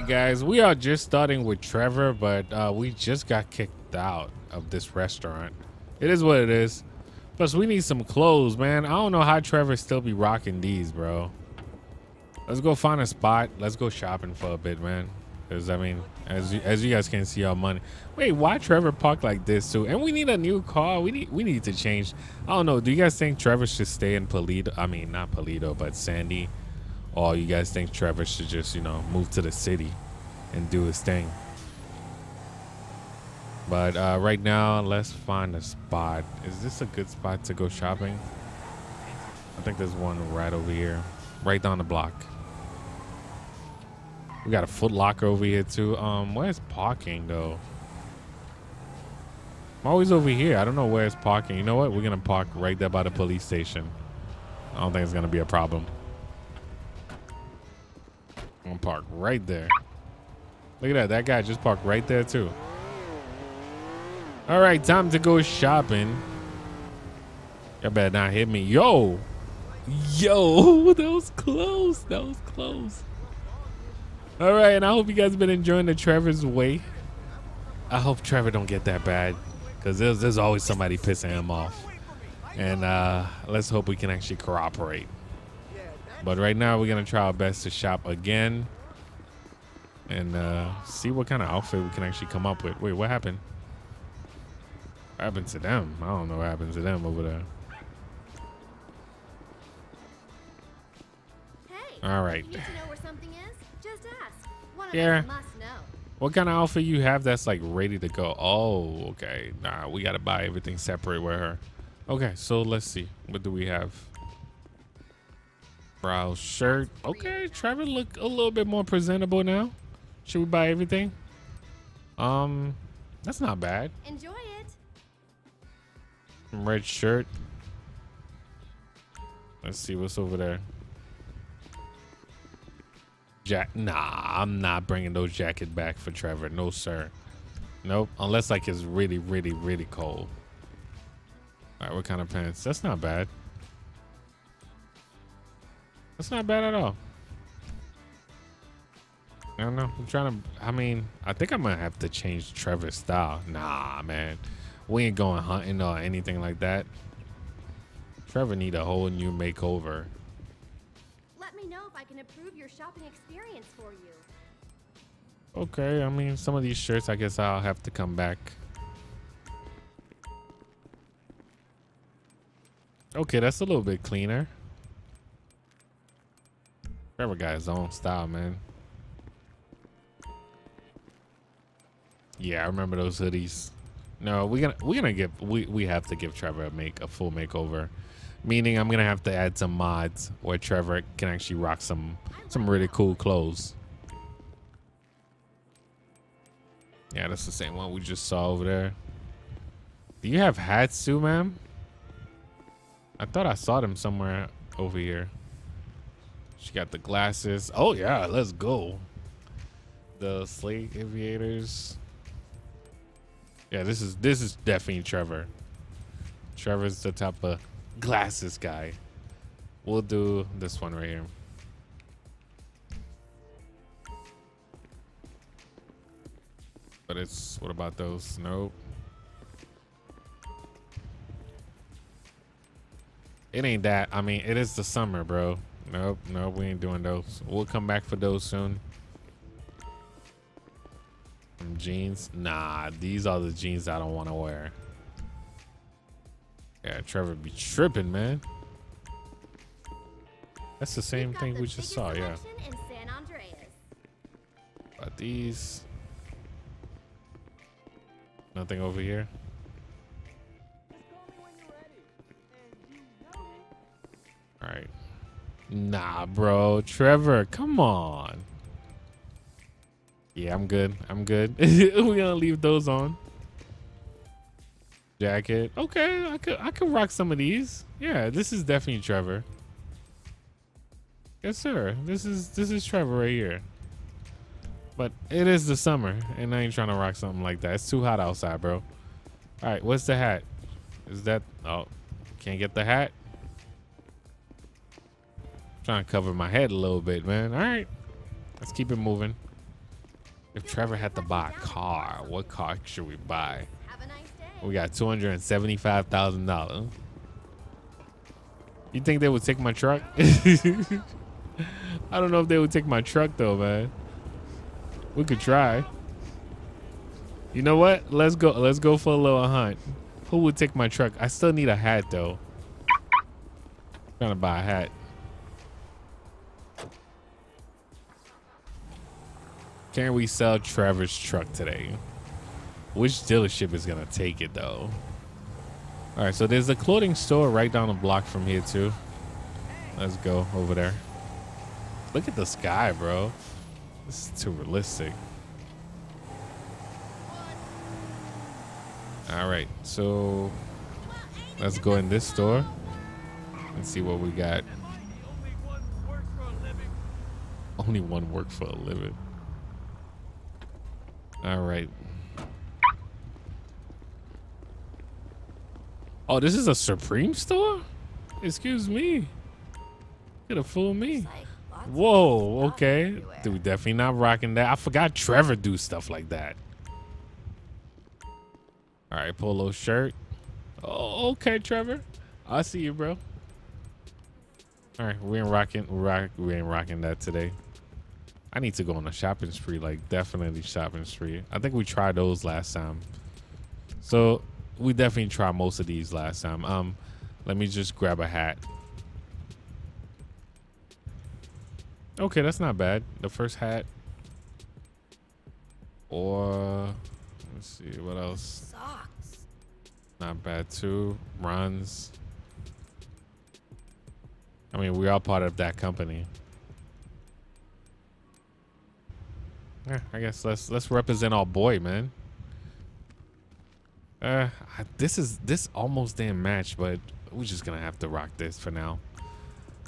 right, guys, we are just starting with Trevor, but we just got kicked out of this restaurant. It is what it is. Plus, we need some clothes, man. I don't know how Trevor still be rocking these, bro. Let's go find a spot. Let's go shopping for a bit, man. Because, I mean, as you guys can see, our money. Wait, why Trevor parked like this, too? And we need a new car. We need to change. I don't know. Do you guys think Trevor should stay in Paleto? I mean, not Paleto, but Sandy. Or you guys think Trevor should just, you know, move to the city and do his thing? But right now, let's find a spot. Is this a good spot to go shopping? I think there's one right over here, right down the block. We got a Foot Locker over here too. Where's parking though? I'm always over here. I don't know where's parking. You know what? We're gonna park right there by the police station. I don't think it's gonna be a problem. I'm gonna park right there. Look at that. That guy just parked right there too. All right, time to go shopping. Y'all better not hit me. Yo, yo, that was close. That was close. All right, and I hope you guys have been enjoying the Trevor's way. I hope Trevor don't get that bad, because there's always somebody pissing him off. And let's hope we can actually cooperate. But right now, we're going to try our best to shop again and see what kind of outfit we can actually come up with. Wait, what happened? What happened to them? I don't know what happened to them over there. Hey, all right. You need to know where something is? Just ask. One of us must know. What kind of outfit you have that's like ready to go? Oh, okay. Nah, we got to buy everything separate with her. Okay, so let's see. What do we have? Brow shirt. Okay, Trevor look a little bit more presentable now. Should we buy everything? That's not bad. Enjoy it. Red shirt. Let's see what's over there. Nah, I'm not bringing those jackets back for Trevor. No, sir. Nope. Unless like it's really, really, really cold. All right, what kind of pants? That's not bad. That's not bad at all. I don't know. I'm trying to, I mean, I think I'm going to have to change Trevor's style. Nah, man. We ain't going hunting or anything like that. Trevor need a whole new makeover. Let me know if I can improve your shopping experience for you. Okay, I mean, some of these shirts, I guess I'll have to come back. Okay, that's a little bit cleaner. Trevor got his own style, man. Yeah, I remember those hoodies. No, we have to give Trevor a full makeover, meaning I'm gonna have to add some mods where Trevor can actually rock some really cool clothes. Yeah, that's the same one we just saw over there. Do you have hats too, ma'am? I thought I saw them somewhere over here. She got the glasses. Oh, yeah, let's go. The slate aviators. Yeah, this is definitely Trevor. Trevor's the type of glasses guy. We'll do this one right here. But it's, what about those? Nope. It ain't that. I mean, it is the summer, bro. Nope, nope, we ain't doing those. We'll come back for those soon. Some jeans. Nah, these are the jeans I don't want to wear. Yeah, Trevor be tripping, man. That's the same thing we just saw, yeah. But these. Nothing over here. All right. Nah, bro. Trevor, come on. Yeah, I'm good. I'm good. We're gonna leave those on. Jacket. Okay, I could rock some of these. Yeah, this is definitely Trevor. Yes, sir. This is Trevor right here. But it is the summer, and I ain't trying to rock something like that. It's too hot outside, bro. All right, what's the hat? Is that? Oh, can't get the hat. Trying to cover my head a little bit, man. All right, let's keep it moving. If Trevor had to buy a car, what car should we buy? We got $275,000. You think they would take my truck? I don't know if they would take my truck though, man. We could try. You know what? Let's go for a little hunt. Who would take my truck? I still need a hat though. I'm trying to buy a hat. Can we sell Trevor's truck today? Which dealership is gonna take it though? All right, so there's a clothing store right down the block from here too. Let's go over there. Look at the sky, bro. This is too realistic. All right, so let's go in this store and see what we got. Only one work for a living. All right. Oh, this is a Supreme store? Excuse me. Could have fooled me. Whoa, okay. Dude, definitely not rocking that. I forgot Trevor do stuff like that. All right, polo shirt. Oh, okay, Trevor. I see you, bro. All right, we ain't rocking that today. I need to go on a shopping spree, like definitely shopping spree. I think we tried those last time. So we definitely tried most of these last time. Let me just grab a hat. Okay, that's not bad. The first hat. Or let's see what else. Socks. Not bad too. Runs. I mean, we are part of that company. Yeah, I guess let's represent our boy, man. This almost didn't match, but we're just gonna have to rock this for now.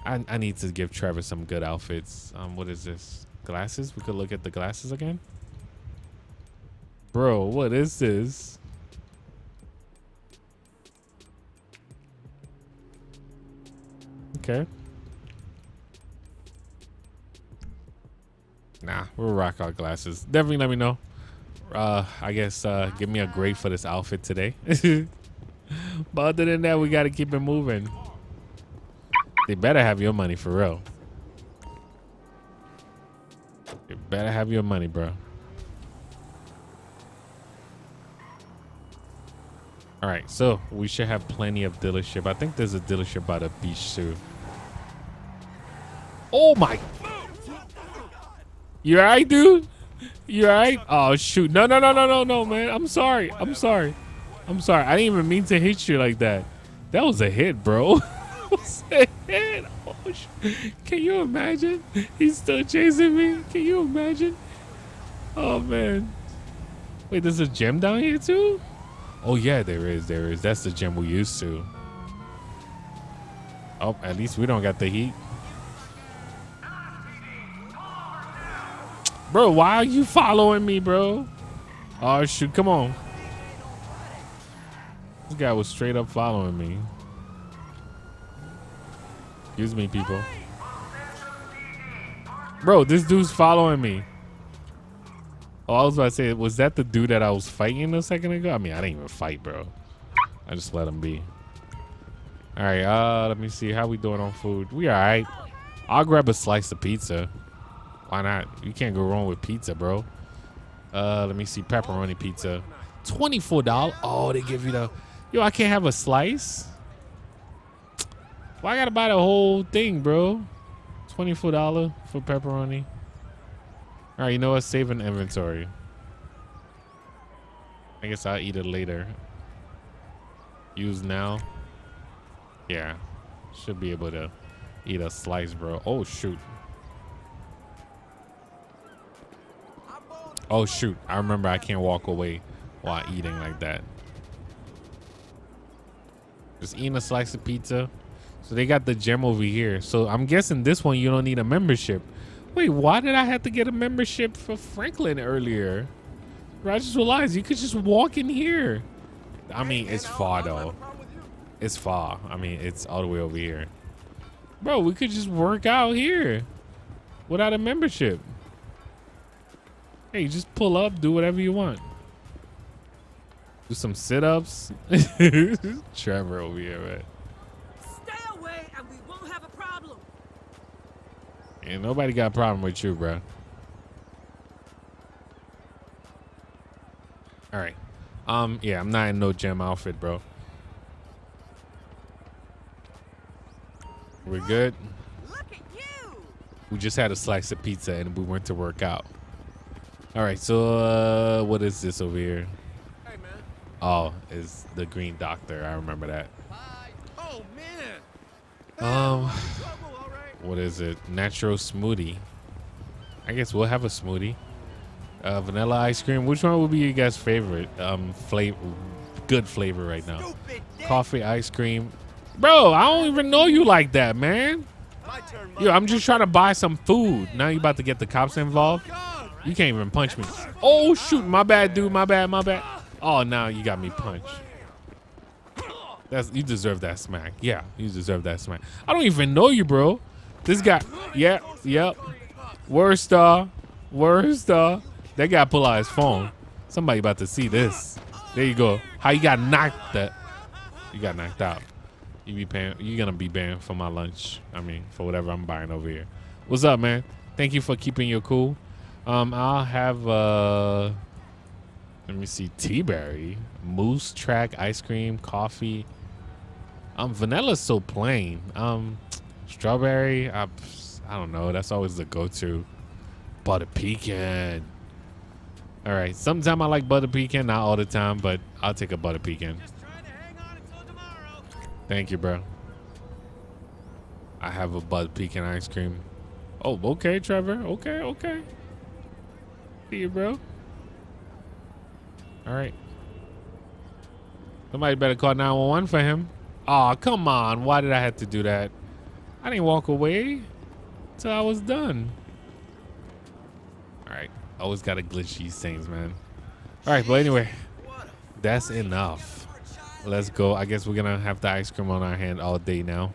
I need to give Trevor some good outfits. What is this? Glasses? We could look at the glasses again. Bro, what is this? Okay. Nah, we'll rock our glasses. Definitely let me know. I guess give me a grade for this outfit today. But other than that, we got to keep it moving. They better have your money for real. They better have your money, bro. All right, so we should have plenty of dealership. I think there's a dealership by the beach too. Oh my. You all right, dude? You all right? Oh, shoot. No, man. I'm sorry. I didn't even mean to hit you like that. That was a hit, bro. That was a hit. Oh, shoot. Can you imagine? He's still chasing me. Can you imagine? Oh, man. Wait, there's a gym down here, too? Oh, yeah, there is. That's the gym we used to. Oh, at least we don't got the heat. Bro, why are you following me, bro? Oh, shoot. Come on. This guy was straight up following me. Excuse me, people. Bro, this dude's following me. Oh, I was about to say, was that the dude that I was fighting a second ago? I mean, I didn't even fight, bro. I just let him be. All right. Let me see. How we doing on food? We all right. I'll grab a slice of pizza. Why not? You can't go wrong with pizza, bro. Let me see. Pepperoni pizza. $24. Oh, they give you the... Yo, I can't have a slice? Well, I got to buy the whole thing, bro. $24 for pepperoni. All right, you know what? Save an inventory. I guess I'll eat it later. Use now. Yeah. Should be able to eat a slice, bro. Oh, shoot. Oh, shoot. I remember I can't walk away while eating like that. Just eating a slice of pizza. So they got the gym over here. So I'm guessing this one, you don't need a membership. Wait, why did I have to get a membership for Franklin earlier? I just realized you could just walk in here. I mean, it's far, though. It's far. I mean, it's all the way over here. Bro, we could just work out here without a membership. Hey, just pull up, do whatever you want. Do some sit-ups. Trevor over here, man. Stay away and we won't have a problem. Ain't nobody got a problem with you, bro. All right. Yeah, I'm not in no gym outfit, bro. We're good. Look at you. We just had a slice of pizza and we went to work out. All right, so what is this over here? Hey, man. Oh, it's the Green Doctor. I remember that. Oh, man. What is it? Natural smoothie. I guess we'll have a smoothie. Vanilla ice cream. Which one would be your guys' favorite? Flavor, good flavor right now. Coffee, ice cream. Bro, I don't even know you like that, man. Yo, I'm just trying to buy some food. Now you about to get the cops involved? You can't even punch me. Oh, shoot. My bad, dude. My bad, my bad. Oh, now you got me punched. That's, you deserve that smack. Yeah, you deserve that smack. I don't even know you, bro. This guy. Yeah, yep. Worst, worst, That guy pull out his phone. Somebody about to see this. There you go. How you got knocked that? You got knocked out. You be paying, you're gonna be banned for my lunch. I mean, for whatever I'm buying over here. What's up, man? Thank you for keeping your cool. I'll have let me see, tea berry, moose track, ice cream, coffee. Vanilla's so plain. Strawberry, I don't know. That's always the go-to. Butter pecan. All right, sometimes I like butter pecan, not all the time, but I'll take a butter pecan. Just trying to hang on until tomorrow. Thank you, bro. I have a butter pecan ice cream. Oh, okay, Trevor. Okay, okay. See you, bro. All right. Somebody better call 911 for him. Aw, oh, come on. Why did I have to do that? I didn't walk away till I was done. All right. Always gotta glitch these things, man. All right, but anyway, that's enough. Let's go. I guess we're gonna have the ice cream on our hand all day now.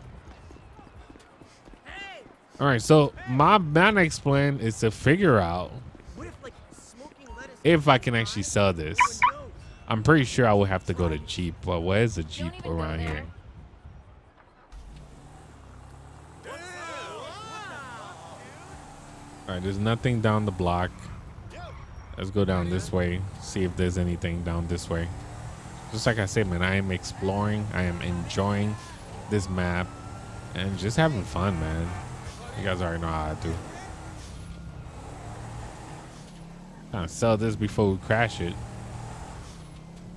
All right, so my next plan is to figure out if I can actually sell this. I'm pretty sure I will have to go to Jeep, but where's a Jeep around here? All right, there's nothing down the block. Let's go down this way, see if there's anything down this way. Just like I said, man, I am exploring. I am enjoying this map and just having fun, man. You guys already know how I do. Trying to sell this before we crash it.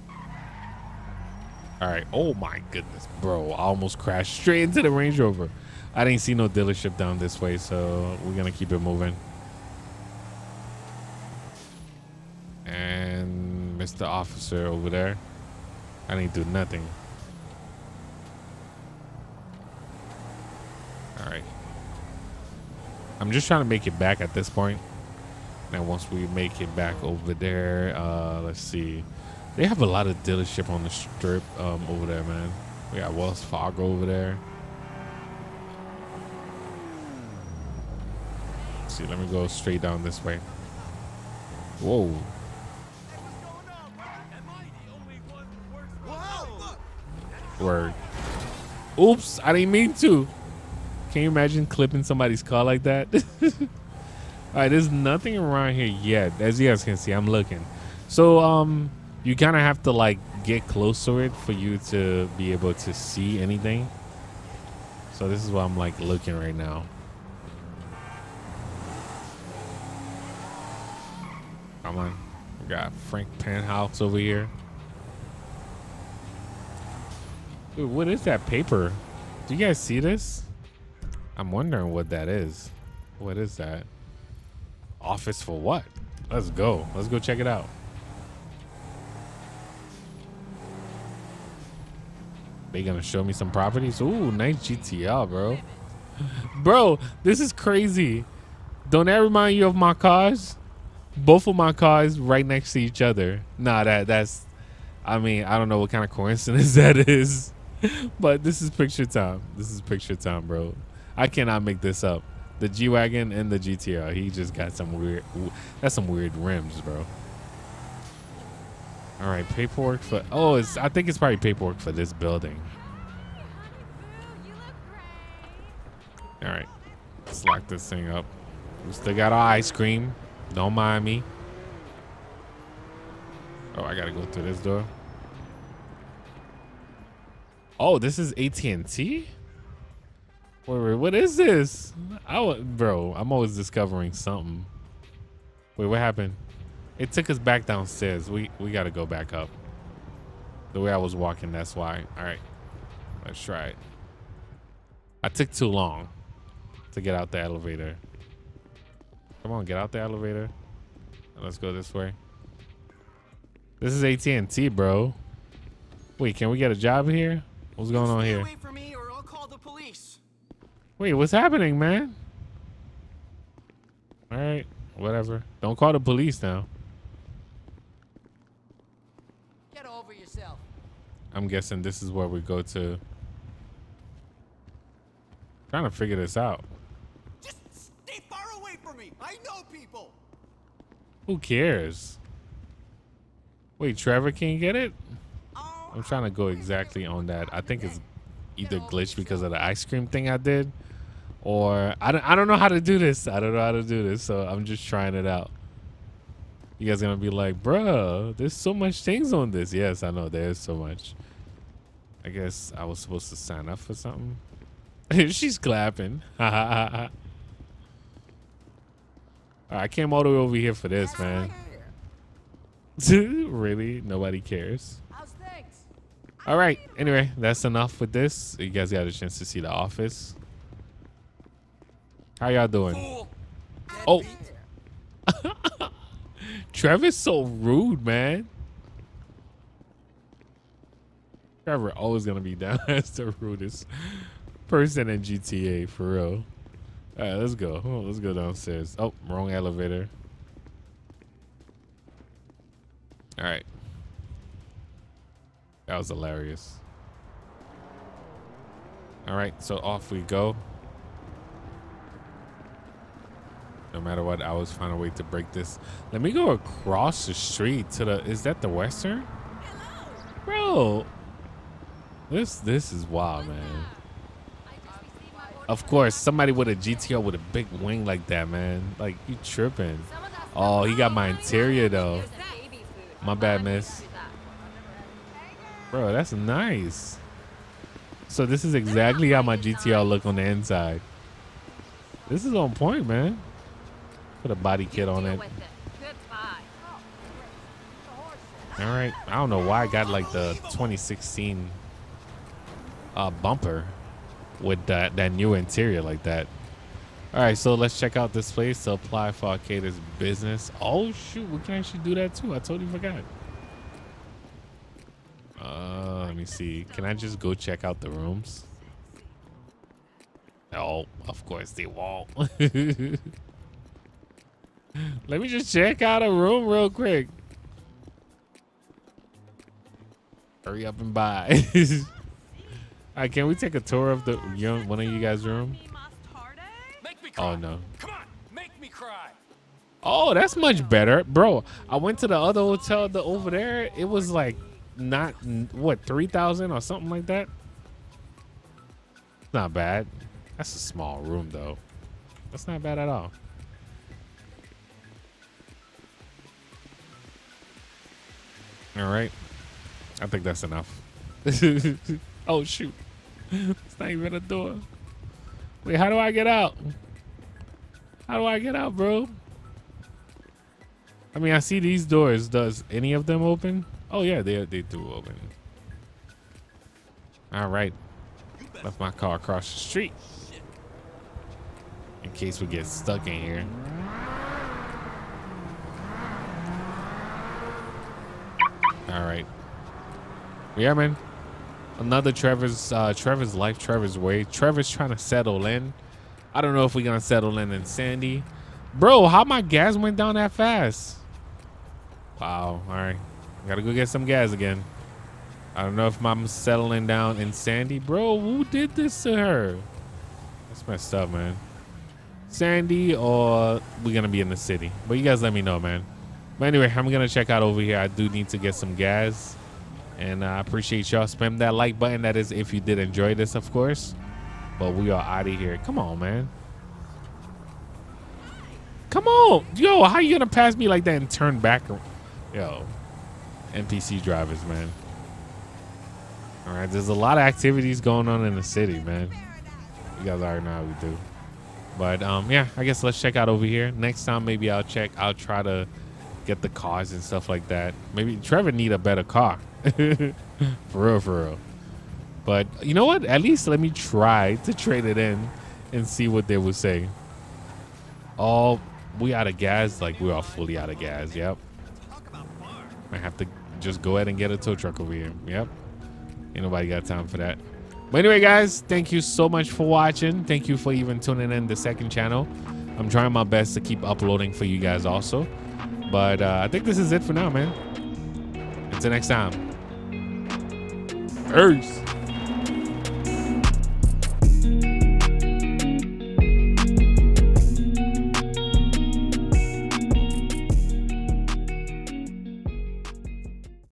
All right. Oh, my goodness, bro. I almost crashed straight into the Range Rover. I didn't see no dealership down this way, so we're going to keep it moving. And Mr. Officer over there. I didn't do nothing. All right. I'm just trying to make it back at this point. Now, once we make it back over there, let's see. They have a lot of dealership on the strip over there, man. We got Wells Fargo over there. Let's see, let me go straight down this way. Whoa. Word. Oops, I didn't mean to. Can you imagine clipping somebody's car like that? All right, there's nothing around here yet. As you guys can see, I'm looking. So you kind of have to like get close to it for you to be able to see anything. So this is why I'm like looking right now. Come on, we got Frank Penthouse over here. Dude, what is that paper? Do you guys see this? I'm wondering what that is. What is that? Office for what? Let's go. Let's go check it out. They gonna show me some properties? Ooh, nice GTR, bro. Bro, this is crazy. Don't that remind you of my cars? Both of my cars right next to each other. Nah, that's, I mean, I don't know what kind of coincidence that is. But this is picture time. This is picture time, bro. I cannot make this up. the G-Wagon and the GTR. He just got some weird, that's some weird rims, bro. All right, paperwork for, oh, it's, I think it's probably paperwork for this building. All right, let's lock this thing up. We still got our ice cream. Don't mind me. Oh, I gotta go through this door. Oh, this is AT&T? Wait, what is this? Bro, I'm always discovering something. Wait, what happened? It took us back downstairs. We gotta go back up. The way I was walking, that's why. All right, let's try it. I took too long to get out the elevator. Come on, get out the elevator. Let's go this way. This is AT&T, bro. Wait, can we get a job here? What's going on here? Stay away from me or I'll call the police. Wait, what's happening, man? All right, whatever. Don't call the police now. Get over yourself. I'm guessing this is where we go to. I'm trying to figure this out. Just stay far away from me. I know people. Who cares? Wait, Trevor can't get it? I'm trying to go exactly on that. I think it's either glitched because of the ice cream thing I did, or I don't know how to do this. I don't know how to do this, so I'm just trying it out. You guys are gonna be like, bruh, there's so much things on this. Yes, I know there's so much. I guess I was supposed to sign up for something. She's clapping. Right, I came all the way over here for this, man. Really? Nobody cares. All right, anyway, that's enough with this. You guys got a chance to see the office. How y'all doing? Oh. Trevor's so rude, man. Trevor always gonna be down as the rudest person in GTA, for real. All right, let's go. Oh, let's go downstairs. Oh, wrong elevator. All right. That was hilarious. All right, so off we go. No matter what, I always find a way to break this. Let me go across the street to the, is that the Western? Hello. Bro, this is wild, man. Of course, somebody with a GTO with a big wing like that, man. Like, you tripping. Oh, he got my interior though. My bad, miss. Bro, that's nice. So this is exactly how my GTR look on the inside. This is on point, man. Put a body kit on it. All right. I don't know why I got like the 2016 bumper with that new interior like that. All right. So let's check out this place to apply for Arcada's business. Oh, shoot. We can actually do that, too. I totally forgot. Let me see. Can I just go check out the rooms? Oh, of course they won't. Let me just check out a room real quick. Hurry up and buy. All right, can we take a tour of the one of you guys' room? Oh no. Come on, make me cry. Oh, that's much better, bro. I went to the other hotel over there. It was like. Not what, 3,000 or something like that. Not bad. That's a small room though. That's not bad at all. All right, I think that's enough. Oh shoot, it's not even a door. Wait, how do I get out? How do I get out, bro? I mean, I see these doors. Does any of them open? Oh yeah, they do open. All right, left my car across the street in case we get stuck in here. All right, yeah, man. Another Trevor's life, Trevor's way. Trevor's trying to settle in. I don't know if we're gonna settle in Sandy, bro. How my gas went down that fast? Wow. All right. Gotta go get some gas again. I don't know if mom's settling down in Sandy. Bro, who did this to her? That's messed up, man. Sandy, or we're going to be in the city. But you guys let me know, man. But anyway, I'm going to check out over here. I do need to get some gas. And I appreciate y'all. Spam that like button. That is if you did enjoy this, of course. But we are out of here. Come on, man. Come on. Yo, how you going to pass me like that and turn back? Yo. NPC drivers, man. All right. There's a lot of activities going on in the city, man. You guys already know how we do. But, yeah, I guess let's check out over here. Next time, maybe I'll check. I'll try to get the cars and stuff like that. Maybe Trevor need a better car. for real. But you know what? At least let me try to trade it in and see what they will say. Oh, we out of gas. Like, we are fully out of gas. Yep. I have to just go ahead and get a tow truck over here. Yep. Ain't nobody got time for that. But anyway, guys, thank you so much for watching. Thank you for even tuning in the second channel. I'm trying my best to keep uploading for you guys also. But I think this is it for now, man. Until next time. Peace.